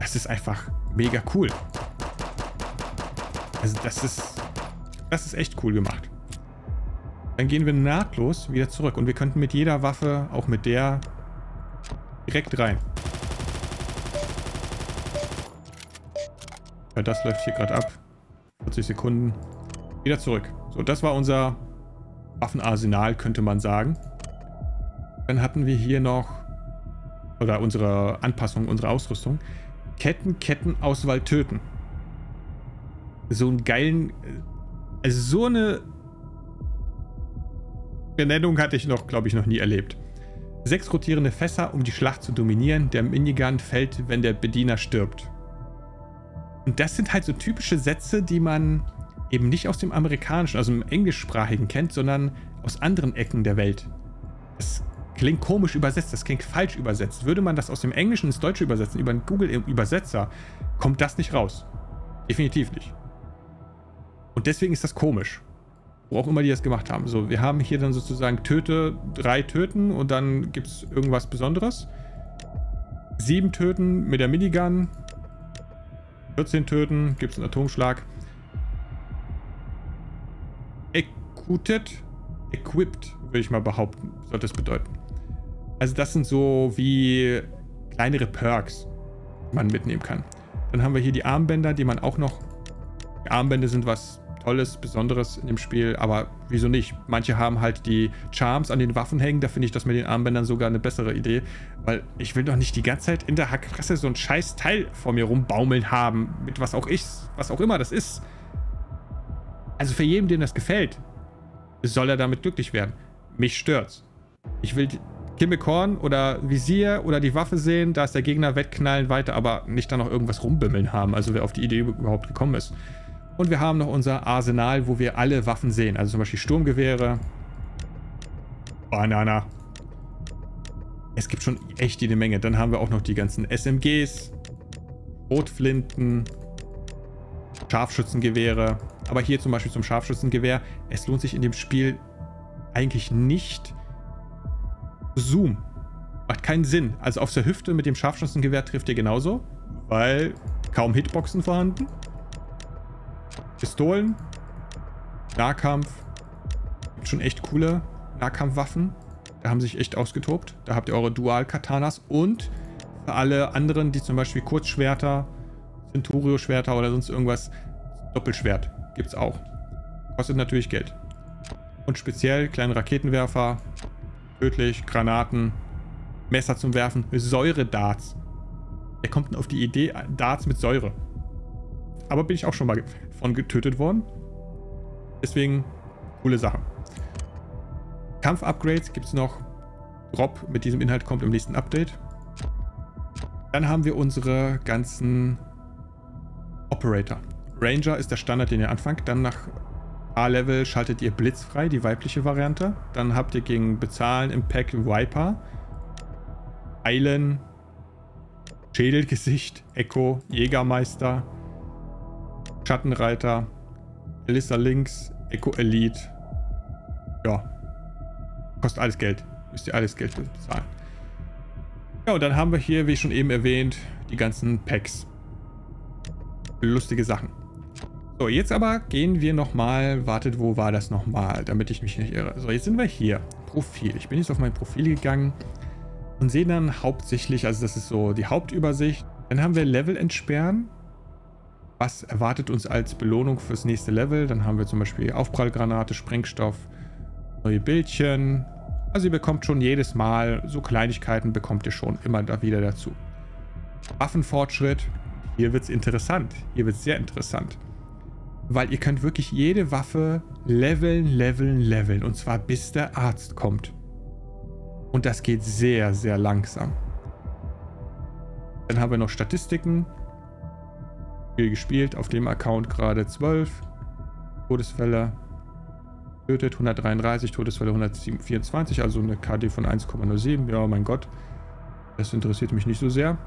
Das ist einfach mega cool. Also das ist, das ist echt cool gemacht. Dann gehen wir nahtlos wieder zurück. Und wir könnten mit jeder Waffe, auch mit der, direkt rein. Ja, das läuft hier gerade ab. vierzig Sekunden. Wieder zurück. So, das war unser Waffenarsenal, könnte man sagen. Dann hatten wir hier noch, oder unsere Anpassung, unsere Ausrüstung. Ketten, Ketten, Auswahl, töten. So einen geilen, also so eine Benennung hatte ich noch, glaube ich, noch nie erlebt. Sechs rotierende Fässer, um die Schlacht zu dominieren. Der Minigun fällt, wenn der Bediener stirbt. Und das sind halt so typische Sätze, die man eben nicht aus dem amerikanischen, also dem englischsprachigen kennt, sondern aus anderen Ecken der Welt. Das klingt komisch übersetzt, das klingt falsch übersetzt. Würde man das aus dem Englischen ins Deutsche übersetzen, über einen Google-Übersetzer, kommt das nicht raus. Definitiv nicht. Und deswegen ist das komisch. Wo auch immer die das gemacht haben. So, wir haben hier dann sozusagen Töte, drei Töten und dann gibt es irgendwas Besonderes. Sieben Töten mit der Minigun. vierzehn Töten, gibt es einen Atomschlag. Equipped, equipped, würde ich mal behaupten, sollte es bedeuten. Also das sind so wie kleinere Perks, die man mitnehmen kann. Dann haben wir hier die Armbänder, die man auch noch... Die Armbänder sind was Tolles, Besonderes in dem Spiel, aber wieso nicht? Manche haben halt die Charms an den Waffen hängen, da finde ich das mit den Armbändern sogar eine bessere Idee, weil ich will doch nicht die ganze Zeit in der Hackfresse so ein scheiß Teil vor mir rumbaumeln haben, mit was auch ich, was auch immer das ist. Also für jeden, dem das gefällt, soll er damit glücklich werden. Mich stört's. Ich will Kimmelkorn oder Visier oder die Waffe sehen, da ist der Gegner, wegknallen, weiter, aber nicht da noch irgendwas rumbimmeln haben, also wer auf die Idee überhaupt gekommen ist. Und wir haben noch unser Arsenal, wo wir alle Waffen sehen, also zum Beispiel Sturmgewehre, Banana. Es gibt schon echt jede Menge. Dann haben wir auch noch die ganzen S M Gs, Rotflinten, Scharfschützengewehre. Aber hier zum Beispiel zum Scharfschützengewehr. Es lohnt sich in dem Spiel eigentlich nicht. Zoom. Macht keinen Sinn. Also auf der Hüfte mit dem Scharfschützengewehr trifft ihr genauso. Weil kaum Hitboxen vorhanden. Pistolen. Nahkampf. Gibt schon echt coole Nahkampfwaffen. Da haben sich echt ausgetobt. Da habt ihr eure Dual-Katanas. Und für alle anderen, die zum Beispiel Kurzschwerter, Centurio-Schwerter oder sonst irgendwas, Doppelschwert gibt es auch. Kostet natürlich Geld. Und speziell kleine Raketenwerfer, tödlich, Granaten, Messer zum Werfen, Säure-Darts. Wer kommt denn auf die Idee, Darts mit Säure? Aber bin ich auch schon mal von getötet worden. Deswegen coole Sache. Kampf-Upgrades gibt es noch. Drop mit diesem Inhalt kommt im nächsten Update. Dann haben wir unsere ganzen Operator. Ranger ist der Standard, den ihr anfangt. Dann nach A-Level schaltet ihr Blitz frei, die weibliche Variante. Dann habt ihr gegen Bezahlen im Pack Viper, Eilen, Schädelgesicht, Echo, Jägermeister, Schattenreiter, Elissa Lynx, Echo Elite. Ja. Kostet alles Geld. Müsst ihr alles Geld bezahlen. Ja, und dann haben wir hier, wie schon eben erwähnt, die ganzen Packs. Lustige Sachen. So, jetzt aber gehen wir nochmal, wartet, wo war das nochmal, damit ich mich nicht irre. So, jetzt sind wir hier. Profil. Ich bin jetzt auf mein Profil gegangen und sehe dann hauptsächlich, also das ist so die Hauptübersicht. Dann haben wir Level entsperren. Was erwartet uns als Belohnung fürs nächste Level? Dann haben wir zum Beispiel Aufprallgranate, Sprengstoff, neue Bildchen. Also ihr bekommt schon jedes Mal, so Kleinigkeiten bekommt ihr schon immer da wieder dazu. Waffenfortschritt. Hier wird es interessant. Hier wird es sehr interessant. Weil ihr könnt wirklich jede Waffe leveln, leveln, leveln. Und zwar bis der Arzt kommt. Und das geht sehr, sehr langsam. Dann haben wir noch Statistiken. Viel gespielt, auf dem Account gerade zwölf. Todesfälle tötet hundertdreiunddreißig, Todesfälle hundertvierundzwanzig, also eine K D von eins Komma null sieben. Ja, mein Gott. Das interessiert mich nicht so sehr.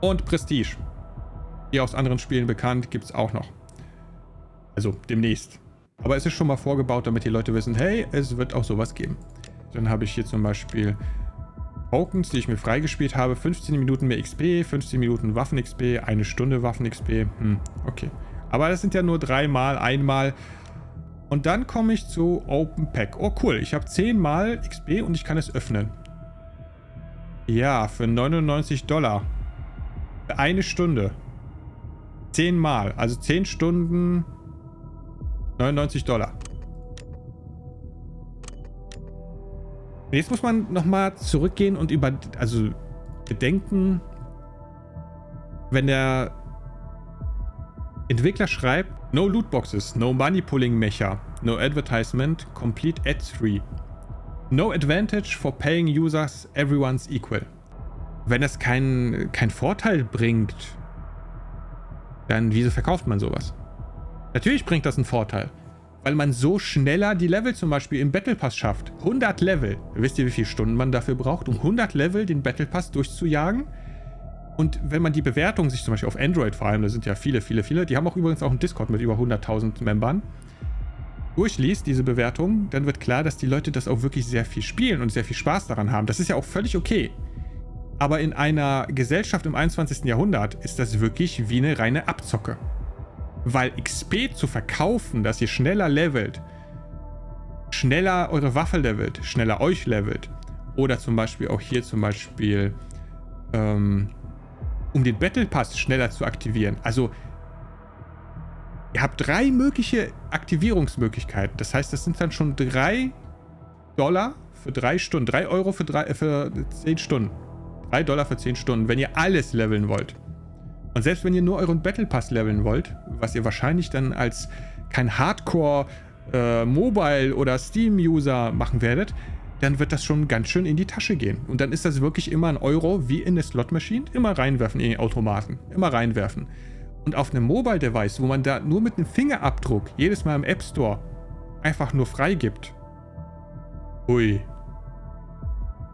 Und Prestige. Hier aus anderen Spielen bekannt, gibt es auch noch. Also demnächst. Aber es ist schon mal vorgebaut, damit die Leute wissen, hey, es wird auch sowas geben. Dann habe ich hier zum Beispiel Tokens, die ich mir freigespielt habe. fünfzehn Minuten mehr X P, fünfzehn Minuten Waffen-X P, eine Stunde Waffen-X P. Hm, okay. Aber das sind ja nur dreimal, einmal. Und dann komme ich zu Open Pack. Oh cool, ich habe zehnmal X P und ich kann es öffnen. Ja, für neunundneunzig Dollar. Für eine Stunde. zehnmal. Also zehn Stunden, neunundneunzig Dollar. Jetzt muss man nochmal zurückgehen und über, also bedenken, wenn der Entwickler schreibt, no Lootboxes, no Money Pulling Mecha, no Advertisement, complete ad-free, no advantage for paying users, everyone's equal. Wenn das keinen kein Vorteil bringt, dann wieso verkauft man sowas? Natürlich bringt das einen Vorteil. Weil man so schneller die Level zum Beispiel im Battle Pass schafft. hundert Level. Wisst ihr, wie viele Stunden man dafür braucht, um hundert Level den Battle Pass durchzujagen? Und wenn man die Bewertung sich zum Beispiel auf Android vor allem, da sind ja viele, viele, viele, die haben auch übrigens auch einen Discord mit über hunderttausend Membern, durchliest diese Bewertung, dann wird klar, dass die Leute das auch wirklich sehr viel spielen und sehr viel Spaß daran haben. Das ist ja auch völlig okay. Aber in einer Gesellschaft im einundzwanzigsten Jahrhundert ist das wirklich wie eine reine Abzocke. Weil X P zu verkaufen, dass ihr schneller levelt, schneller eure Waffe levelt, schneller euch levelt, oder zum Beispiel auch hier zum Beispiel, ähm, um den Battle Pass schneller zu aktivieren. Also, ihr habt drei mögliche Aktivierungsmöglichkeiten. Das heißt, das sind dann schon drei Dollar für drei Stunden, drei Euro für, drei, äh, für zehn Stunden, drei Dollar für zehn Stunden, wenn ihr alles leveln wollt. Und selbst wenn ihr nur euren Battle Pass leveln wollt, was ihr wahrscheinlich dann als kein Hardcore äh, Mobile- oder Steam-User machen werdet, dann wird das schon ganz schön in die Tasche gehen. Und dann ist das wirklich immer ein Euro wie in eine Slot-Maschine, immer reinwerfen in den Automaten, immer reinwerfen. Und auf einem Mobile-Device, wo man da nur mit einem Fingerabdruck jedes Mal im App Store einfach nur freigibt, ui,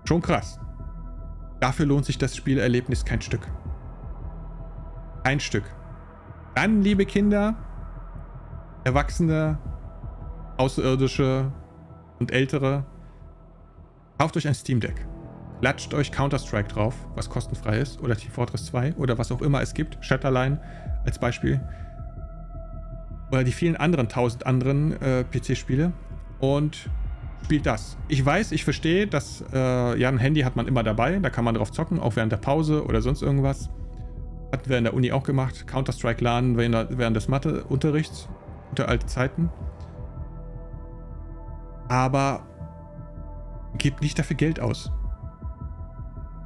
schon krass. Dafür lohnt sich das Spielerlebnis kein Stück. Ein Stück. Dann, liebe Kinder, Erwachsene, Außerirdische und Ältere, kauft euch ein Steam Deck. Klatscht euch Counter-Strike drauf, was kostenfrei ist, oder Team Fortress zwei oder was auch immer es gibt, Shatterline als Beispiel. Oder die vielen anderen tausend anderen äh, P C-Spiele und spielt das. Ich weiß, ich verstehe, dass äh, ja, ein Handy hat man immer dabei, da kann man drauf zocken, auch während der Pause oder sonst irgendwas. Hatten wir in der Uni auch gemacht. Counter-Strike LAN während des Matheunterrichts. Gute alte Zeiten. Aber gebt nicht dafür Geld aus.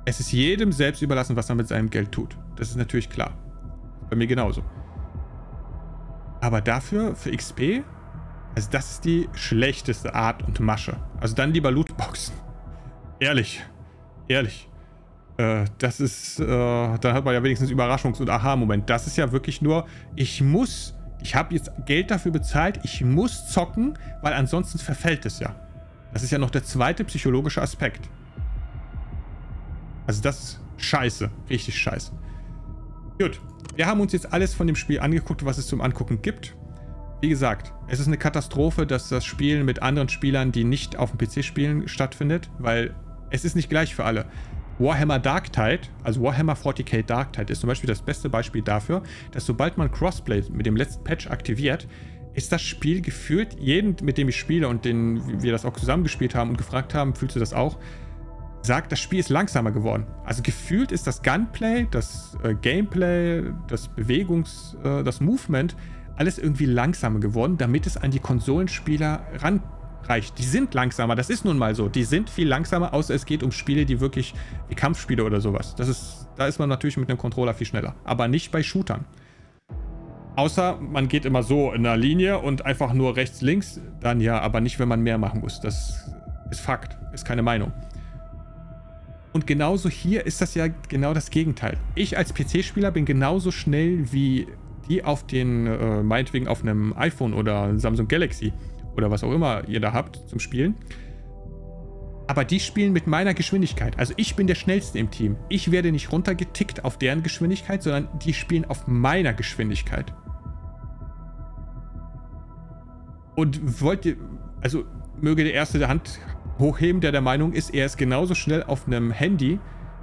Es ist jedem selbst überlassen, was er mit seinem Geld tut. Das ist natürlich klar. Bei mir genauso. Aber dafür, für X P, also das ist die schlechteste Art und Masche. Also dann lieber Lootboxen. Ehrlich. Ehrlich. Das ist, äh, da hat man ja wenigstens Überraschungs- und Aha-Moment. Das ist ja wirklich nur, ich muss, ich habe jetzt Geld dafür bezahlt, ich muss zocken, weil ansonsten verfällt es ja. Das ist ja noch der zweite psychologische Aspekt. Also das ist scheiße, richtig scheiße. Gut, wir haben uns jetzt alles von dem Spiel angeguckt, was es zum Angucken gibt. Wie gesagt, es ist eine Katastrophe, dass das Spielen mit anderen Spielern, die nicht auf dem P C spielen, stattfindet, weil es ist nicht gleich für alle. Warhammer Darktide, also Warhammer vierzig K Darktide, ist zum Beispiel das beste Beispiel dafür, dass sobald man Crossplay mit dem letzten Patch aktiviert, ist das Spiel gefühlt, jeden, mit dem ich spiele und den wir das auch zusammengespielt haben und gefragt haben, fühlst du das auch, sagt, das Spiel ist langsamer geworden. Also gefühlt ist das Gunplay, das Gameplay, das Bewegungs-, das Movement, alles irgendwie langsamer geworden, damit es an die Konsolenspieler rankommt. Reicht. Die sind langsamer, das ist nun mal so. Die sind viel langsamer, außer es geht um Spiele, die wirklich wie Kampfspiele oder sowas. Das ist, da ist man natürlich mit einem Controller viel schneller. Aber nicht bei Shootern. Außer man geht immer so in einer Linie und einfach nur rechts, links. Dann ja, aber nicht, wenn man mehr machen muss. Das ist Fakt, ist keine Meinung. Und genauso hier ist das ja genau das Gegenteil. Ich als P C-Spieler bin genauso schnell wie die auf den, äh, meinetwegen auf einem iPhone oder Samsung Galaxy. Oder was auch immer ihr da habt zum Spielen. Aber die spielen mit meiner Geschwindigkeit. Also ich bin der Schnellste im Team. Ich werde nicht runtergetickt auf deren Geschwindigkeit, sondern die spielen auf meiner Geschwindigkeit. Und wollt ihr, also möge der Erste der Hand hochheben, der der Meinung ist, er ist genauso schnell auf einem Handy,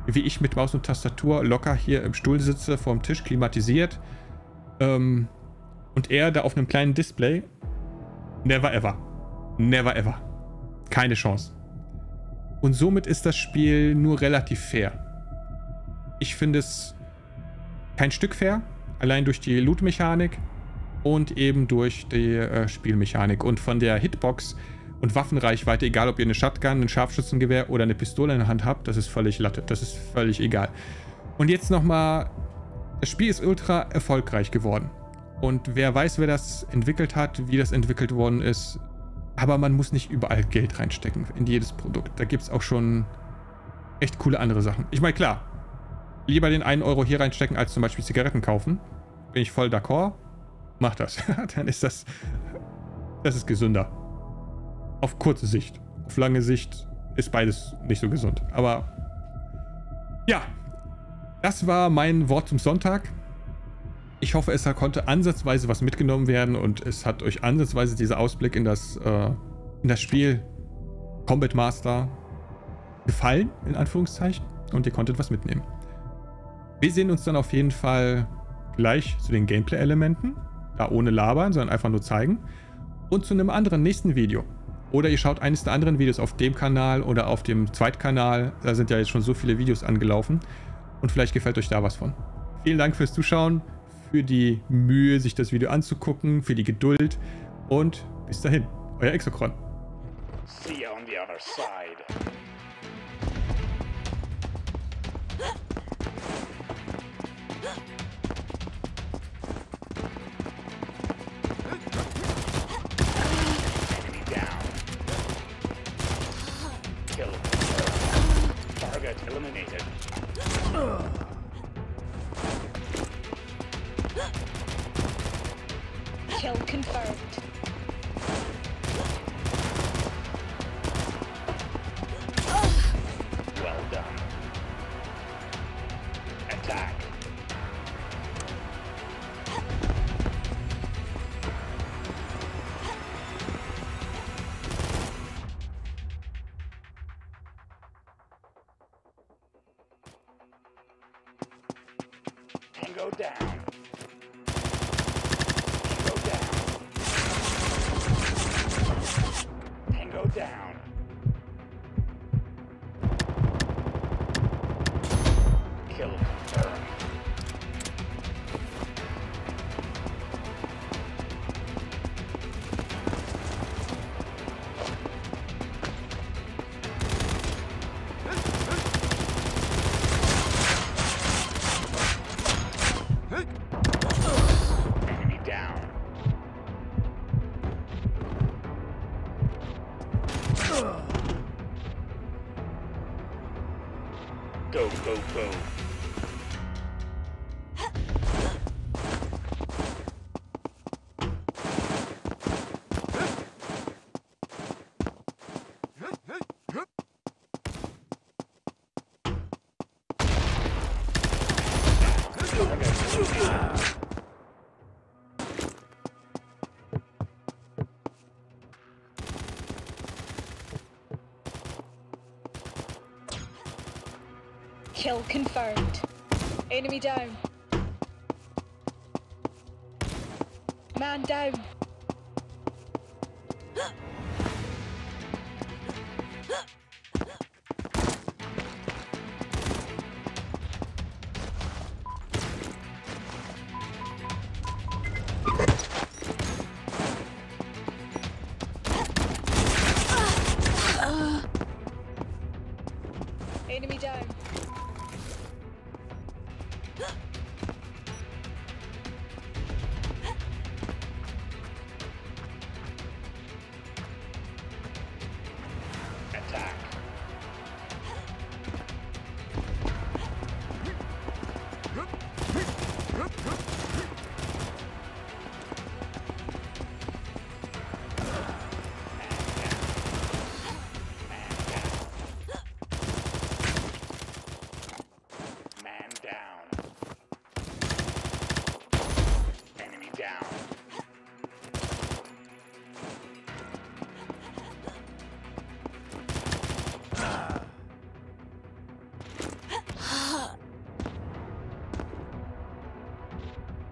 wie ich mit Maus und Tastatur locker hier im Stuhl sitze, vorm Tisch, klimatisiert. Ähm, und er da auf einem kleinen Display. Never ever. Never ever. Keine Chance. Und somit ist das Spiel nur relativ fair. Ich finde es kein Stück fair, allein durch die Loot-Mechanik und eben durch die äh, Spielmechanik. Und von der Hitbox und Waffenreichweite, egal ob ihr eine Shotgun, ein Scharfschützengewehr oder eine Pistole in der Hand habt, das ist völlig Latte, das ist völlig egal. Und jetzt nochmal, das Spiel ist ultra erfolgreich geworden. Und wer weiß, wer das entwickelt hat, wie das entwickelt worden ist, aber man muss nicht überall Geld reinstecken in jedes Produkt. Da gibt es auch schon echt coole andere Sachen. Ich meine, klar, lieber den einen Euro hier reinstecken, als zum Beispiel Zigaretten kaufen. Bin ich voll d'accord. Mach das. Dann ist das, das ist gesünder. Auf kurze Sicht. Auf lange Sicht ist beides nicht so gesund. Aber ja, das war mein Wort zum Sonntag. Ich hoffe, es konnte ansatzweise was mitgenommen werden und es hat euch ansatzweise dieser Ausblick in das, äh, in das Spiel Combat Master gefallen, in Anführungszeichen, und ihr konntet was mitnehmen. Wir sehen uns dann auf jeden Fall gleich zu den Gameplay-Elementen, da ohne labern, sondern einfach nur zeigen, und zu einem anderen nächsten Video. Oder ihr schaut eines der anderen Videos auf dem Kanal oder auf dem Zweitkanal, da sind ja jetzt schon so viele Videos angelaufen und vielleicht gefällt euch da was von. Vielen Dank fürs Zuschauen, für die Mühe, sich das Video anzugucken, für die Geduld und bis dahin, euer Exocron. See you on the other side. Enemy down. Kill. Target eliminated. Kill confirmed. Well done. Attack. Tango down. Down. Kill confirmed. Enemy down. Go, go, go. Kill confirmed. Enemy down. Man down. Enemy down.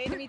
Enemy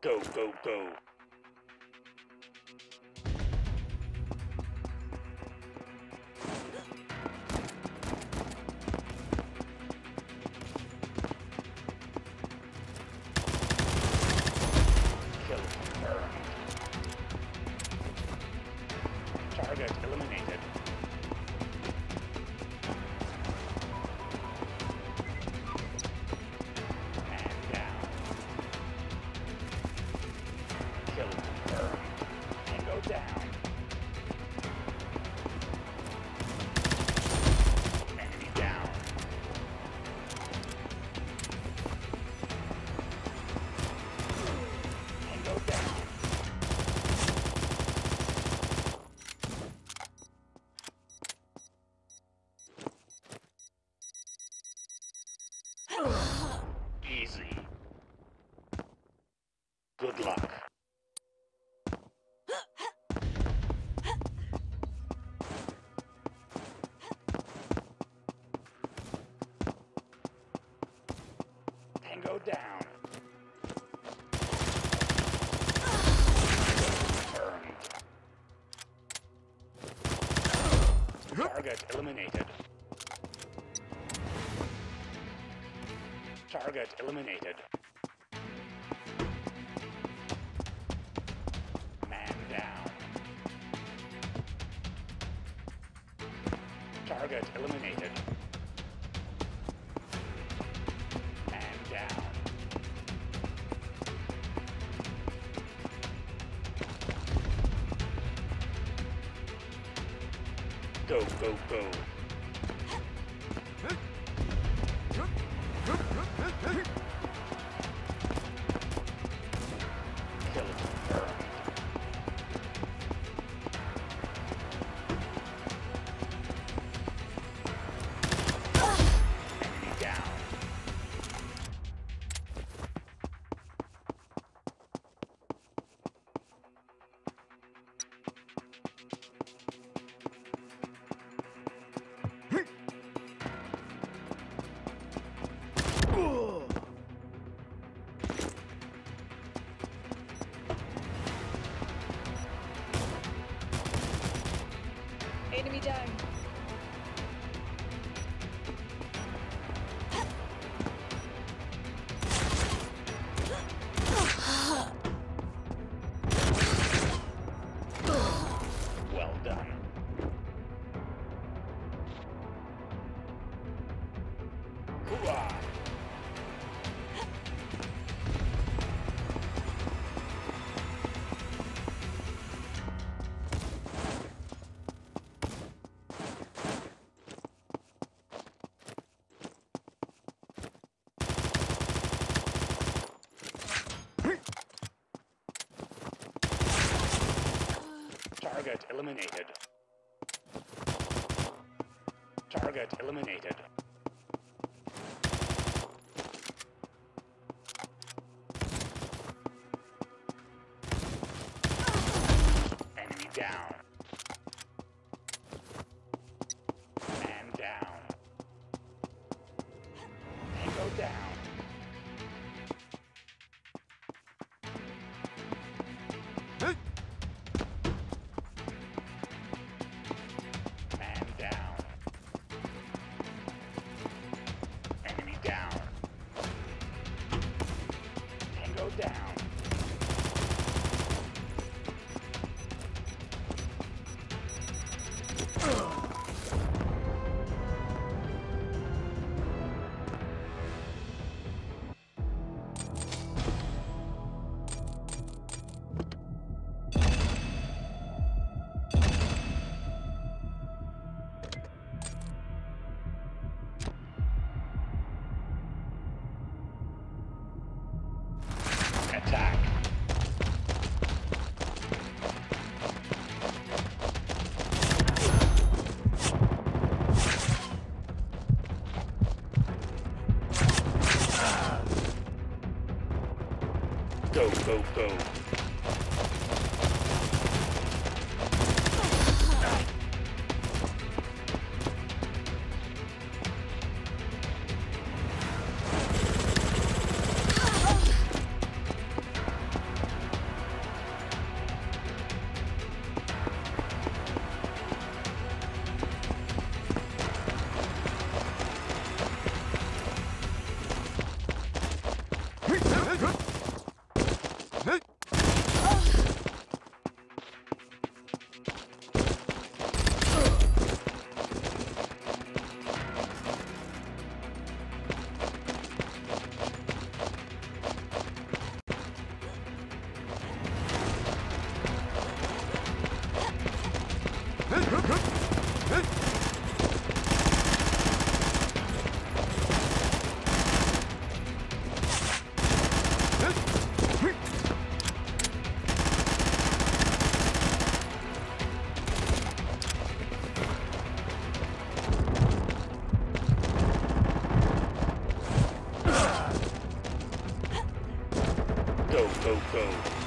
Go, go, go. Good luck. Tango down. Target eliminated. Target eliminated. Target eliminated. And down. Go, go, go. Enemy down. Well done. Hooah! eliminated. Target eliminated. Enemy down. Man down. Tango down. Go, go, go. Go, go, go.